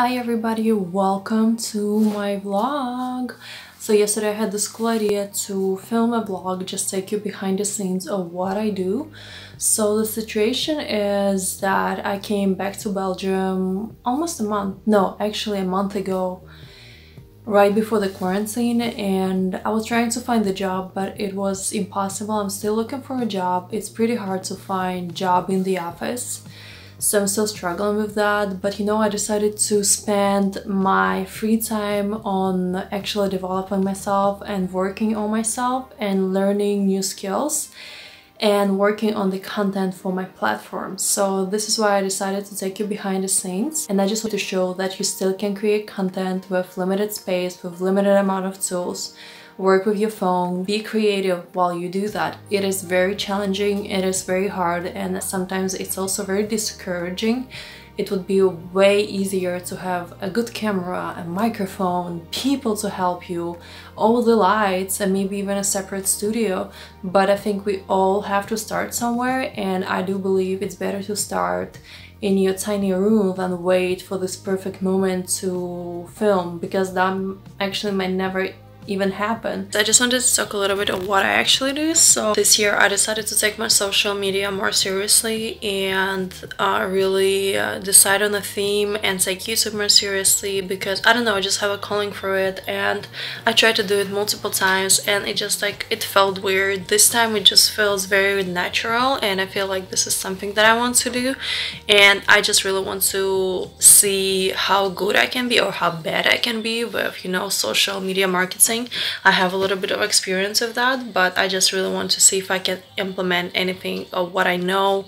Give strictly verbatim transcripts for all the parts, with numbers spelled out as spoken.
Hi everybody, welcome to my vlog. So yesterday I had this cool idea to film a vlog, just take you behind the scenes of what I do. So the situation is that I came back to Belgium almost a month, no, actually a month ago, right before the quarantine, and I was trying to find a job, but it was impossible. I'm still looking for a job. It's pretty hard to find job in the office. So I'm still struggling with that, but you know, I decided to spend my free time on actually developing myself and working on myself and learning new skills and working on the content for my platform. So this is why I decided to take you behind the scenes, and I just want to show that you still can create content with limited space, with limited amount of tools. Work with your phone, be creative while you do that. It is very challenging, it is very hard, and sometimes it's also very discouraging. It would be way easier to have a good camera, a microphone, people to help you, all the lights, and maybe even a separate studio. But I think we all have to start somewhere, and I do believe it's better to start in your tiny room than wait for this perfect moment to film, because that actually might never even happen. So I just wanted to talk a little bit of what I actually do. So this year I decided to take my social media more seriously and uh, really uh, decide on a theme and take YouTube more seriously, because I don't know, I just have a calling for it, and I tried to do it multiple times and it just like it felt weird. This time it just feels very natural, and I feel like this is something that I want to do, and I just really want to see how good I can be or how bad I can be with, you know, social media marketing. I have a little bit of experience with that, but I just really want to see if I can implement anything of what I know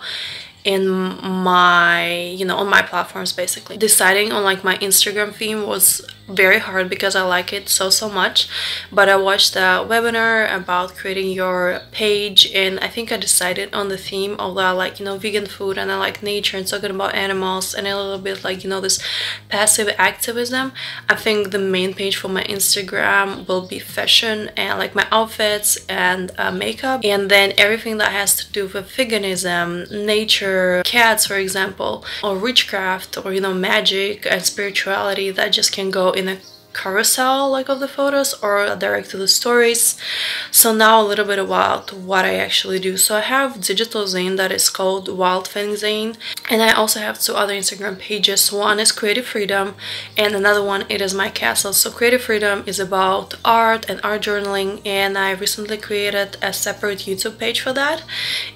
in my, you know, on my platforms basically. Deciding on like my Instagram theme was very hard because I like it so so much, but I watched a webinar about creating your page, and I think I decided on the theme, although I like, you know, vegan food, and I like nature and talking about animals and a little bit like, you know, this passive activism. I think the main page for my Instagram will be fashion and like my outfits and uh, makeup, and then everything that has to do with veganism, nature, cats for example, or witchcraft, or you know, magic and spirituality, that just can go in a carousel like of the photos or direct to the stories. So now a little bit about what I actually do. So I have digital zine that is called Wild Things Zine, and I also have two other Instagram pages. One is Creative Freedom and another one It Is My Castle. So Creative Freedom is about art and art journaling, and I recently created a separate YouTube page for that.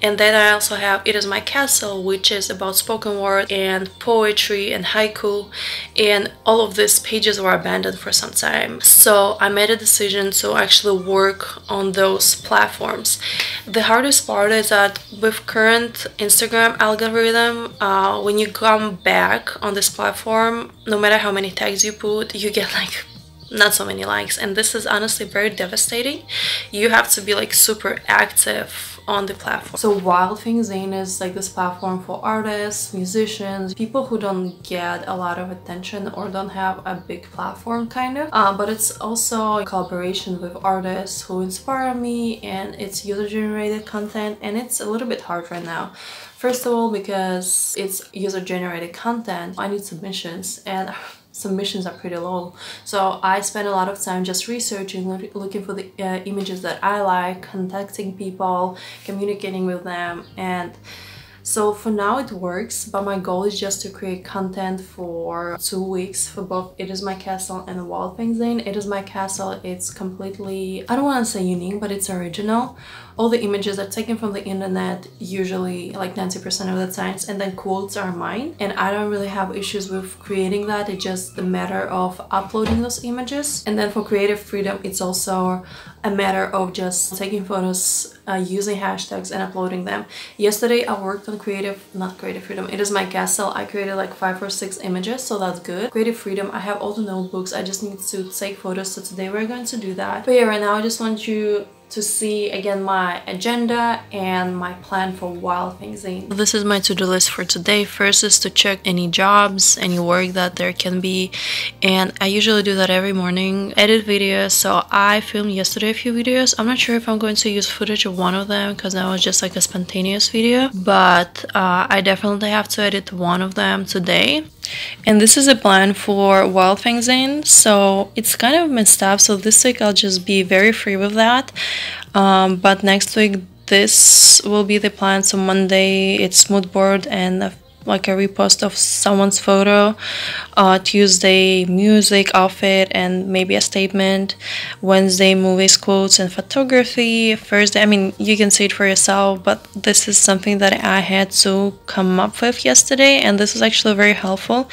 And then I also have It Is My Castle, which is about spoken word and poetry and haiku, and all of these pages were abandoned for some time. So I made a decision to actually work on those platforms. The hardest part is that with current Instagram algorithm, uh, when you come back on this platform, no matter how many tags you put, you get like not so many likes, and this is honestly very devastating. You have to be like super active on the platform. So Wild Things Zine is like this platform for artists, musicians, people who don't get a lot of attention or don't have a big platform kind of, uh, but it's also a collaboration with artists who inspire me, and it's user generated content, and it's a little bit hard right now. First of all, because it's user generated content, I need submissions, and submissions are pretty low. So I spend a lot of time just researching, looking for the uh, images that I like, contacting people, communicating with them, and so for now it works, but my goal is just to create content for two weeks for both It Is My Castle and Wild Things Zine. It Is My Castle, it's completely, I don't want to say unique, but it's original. All the images are taken from the internet, usually like ninety percent of the times, and then quotes are mine. And I don't really have issues with creating that, it's just a matter of uploading those images. And then for Creative Freedom, it's also a matter of just taking photos, Uh, using hashtags and uploading them. Yesterday I worked on creative, not creative freedom, It Is My Castle. I created like five or six images, so that's good. Creative Freedom, I have all the notebooks, I just need to take photos, so today we're going to do that. But yeah, right now I just want you to see again my agenda and my plan for Wild Things Zine. This is my to-do list for today. First is to check any jobs, any work that there can be, and I usually do that every morning. Edit videos, so I filmed yesterday a few videos. I'm not sure if I'm going to use footage of one of them because that was just like a spontaneous video, but uh, I definitely have to edit one of them today. And this is a plan for Wild Things Zine, so it's kind of messed up, so this week I'll just be very free with that, um, but next week this will be the plan. So Monday it's mood board and a, like a repost of someone's photo, uh, Tuesday music, outfit and maybe a statement, Wednesday movies, quotes and photography, Thursday, I mean you can see it for yourself, but this is something that I had to come up with yesterday and this is actually very helpful.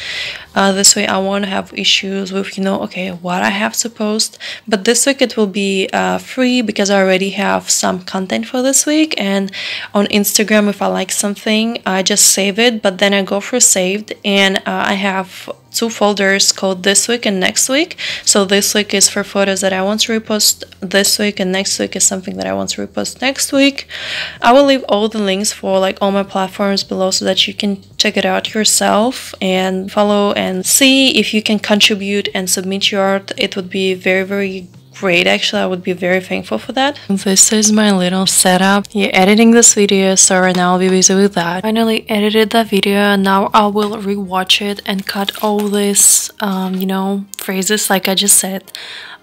Uh, this way I won't have issues with, you know, okay, what I have to post. But this week it will be uh, free because I already have some content for this week, and on Instagram if I like something I just save it, but then I go for saved and uh, I have two folders called this week and next week. So this week is for photos that I want to repost this week and next week is something that I want to repost next week. I will leave all the links for like all my platforms below so that you can check it out yourself and follow and see if you can contribute and submit your art. It would be very very great, actually I would be very thankful for that. This is my little setup. Yeah, editing this video, so right now I'll be busy with that. Finally edited that video, now I will rewatch it and cut all these um, you know, phrases like I just said,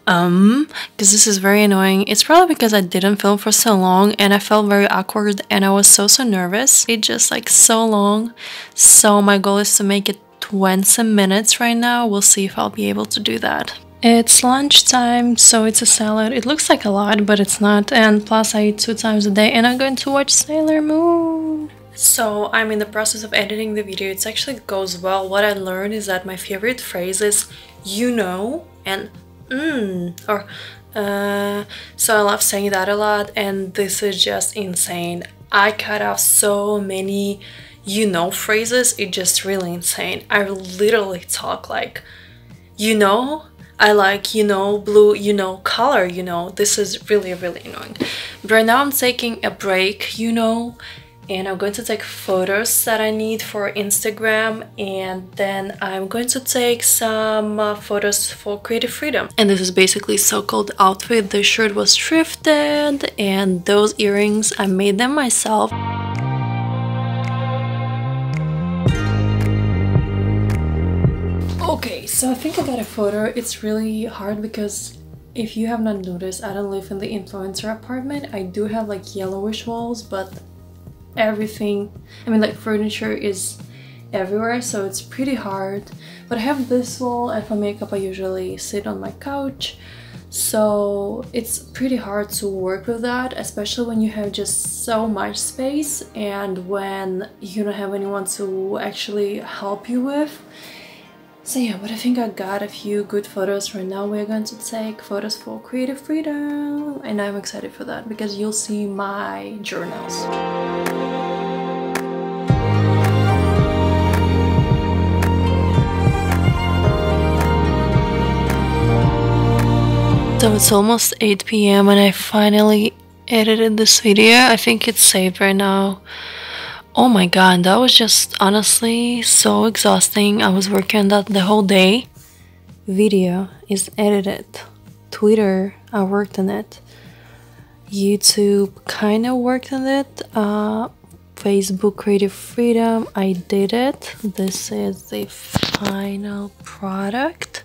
um because this is very annoying. It's probably because I didn't film for so long and I felt very awkward and I was so so nervous. It's just like so long, so my goal is to make it twenty minutes right now. We'll see if I'll be able to do that. It's lunchtime, so it's a salad. It looks like a lot, but it's not. And plus, I eat two times a day and I'm going to watch Sailor Moon. So I'm in the process of editing the video. It actually goes well. What I learned is that my favorite phrase is, you know, and mmm, or uh, so I love saying that a lot. And this is just insane. I cut off so many, you know, phrases. It's just really insane. I literally talk like, you know, I like, you know, blue, you know, color, you know. This is really, really annoying. But right now I'm taking a break, you know, and I'm going to take photos that I need for Instagram, and then I'm going to take some uh, photos for Creative Freedom. And this is basically so-called outfit. The shirt was thrifted, and those earrings, I made them myself. Okay, so I think I got a photo. It's really hard because if you have not noticed, I don't live in the influencer apartment. I do have like yellowish walls, but everything, I mean like furniture is everywhere, so it's pretty hard. But I have this wall, and for makeup I usually sit on my couch, so it's pretty hard to work with that, especially when you have just so much space and when you don't have anyone to actually help you with. So yeah, but I think I got a few good photos. Right now we're going to take photos for Creative Freedom and I'm excited for that because you'll see my journals. So it's almost eight p m and I finally edited this video. I think it's saved right now. Oh my god, that was just honestly so exhausting. I was working on that the whole day. Video is edited. Twitter, I worked on it. YouTube, kind of worked on it. Uh, Facebook, Creative Freedom, I did it. This is the final product.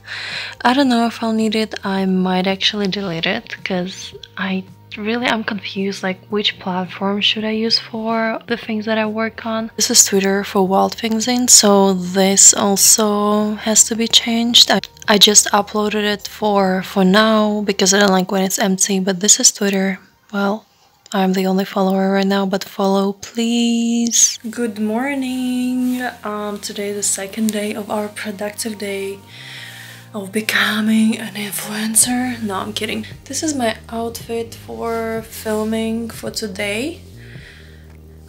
I don't know if I'll need it. I might actually delete it because I really I'm confused, like which platform should I use for the things that I work on. This is Twitter for Wild Things Zine, so this also has to be changed. I, I just uploaded it for for now because I don't like when it's empty, but this is Twitter. Well, I'm the only follower right now, but follow please. Good morning. Um today is the second day of our productive day of becoming an influencer. No, I'm kidding. This is my outfit for filming for today.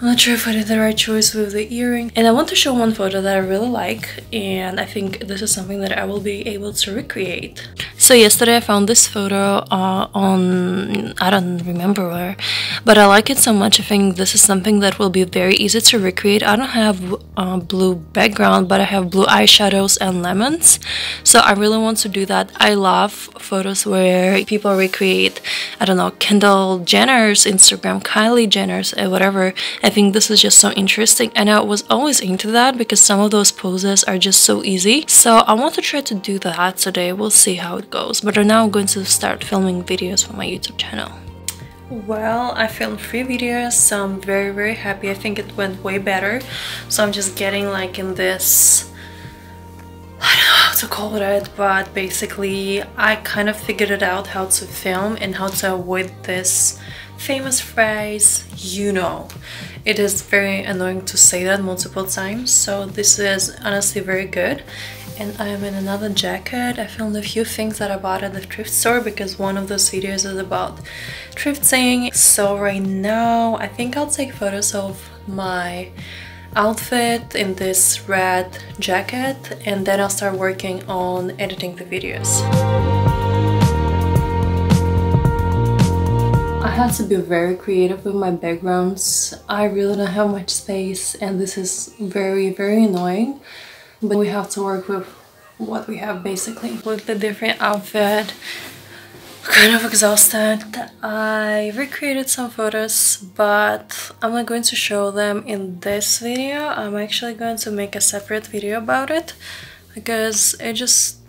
I'm not sure if I did the right choice with the earring. And I want to show one photo that I really like, and I think this is something that I will be able to recreate. So yesterday I found this photo uh, on, I don't remember where, but I like it so much. I think this is something that will be very easy to recreate. I don't have uh, blue background, but I have blue eyeshadows and lemons. So I really want to do that. I love photos where people recreate, I don't know, Kendall Jenner's Instagram, Kylie Jenner's, uh, whatever. I think this is just so interesting, and I was always into that because some of those poses are just so easy. So I want to try to do that today. We'll see how it goes. But right now I'm going to start filming videos for my YouTube channel. Well, I filmed three videos, so I'm very very happy. I think it went way better. So I'm just getting like in this, I don't know how to call it, but basically I kind of figured it out how to film and how to avoid this famous phrase, you know. It is very annoying to say that multiple times, so this is honestly very good. And I am in another jacket. I filmed a few things that I bought at the thrift store because one of those videos is about thrifting. So right now I think I'll take photos of my outfit in this red jacket, and then I'll start working on editing the videos. I had to be very creative with my backgrounds. I really don't have much space, and this is very very annoying. But we have to work with what we have, basically. With the different outfit, kind of exhausted. I recreated some photos, but I'm not going to show them in this video. I'm actually going to make a separate video about it because it just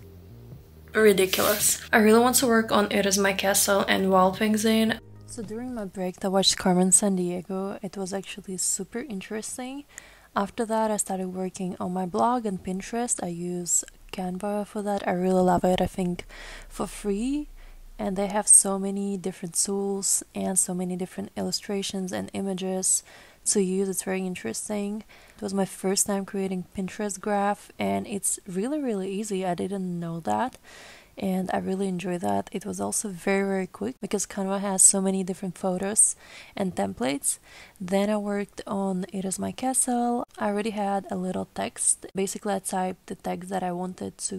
ridiculous. I really want to work on It Is My Castle and Wild Things Zine. So during my break, I watched Carmen San Diego. It was actually super interesting. After that, I started working on my blog and Pinterest. I use Canva for that. I really love it, I think, for free. And they have so many different tools and so many different illustrations and images to use. It's very interesting. It was my first time creating Pinterest graph, and it's really, really easy. I didn't know that, and I really enjoy that. It was also very very quick because Canva has so many different photos and templates. Then I worked on It Is My Castle. I already had a little text. Basically I typed the text that I wanted to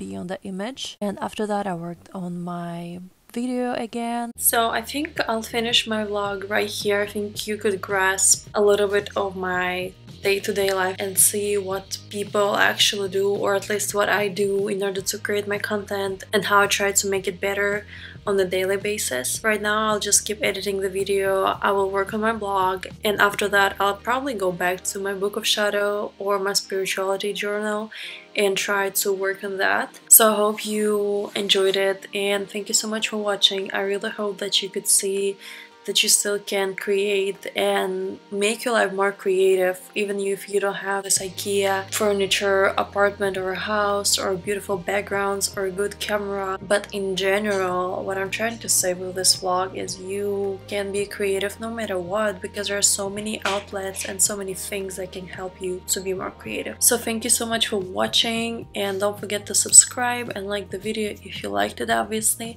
be on the image, and after that I worked on my video again. So I think I'll finish my vlog right here. I think you could grasp a little bit of my day-to-day life and see what people actually do, or at least what I do in order to create my content and how I try to make it better on a daily basis. Right now I'll just keep editing the video, I will work on my blog, and after that I'll probably go back to my Book of Shadow or my spirituality journal and try to work on that. So I hope you enjoyed it, and thank you so much for watching. I really hope that you could see that you still can create and make your life more creative, even if you don't have this IKEA furniture, apartment or a house or beautiful backgrounds or a good camera. But in general, what I'm trying to say with this vlog is you can be creative no matter what, because there are so many outlets and so many things that can help you to be more creative. So thank you so much for watching, and don't forget to subscribe and like the video if you liked it, obviously,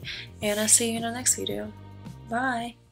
and I'll see you in the next video. Bye!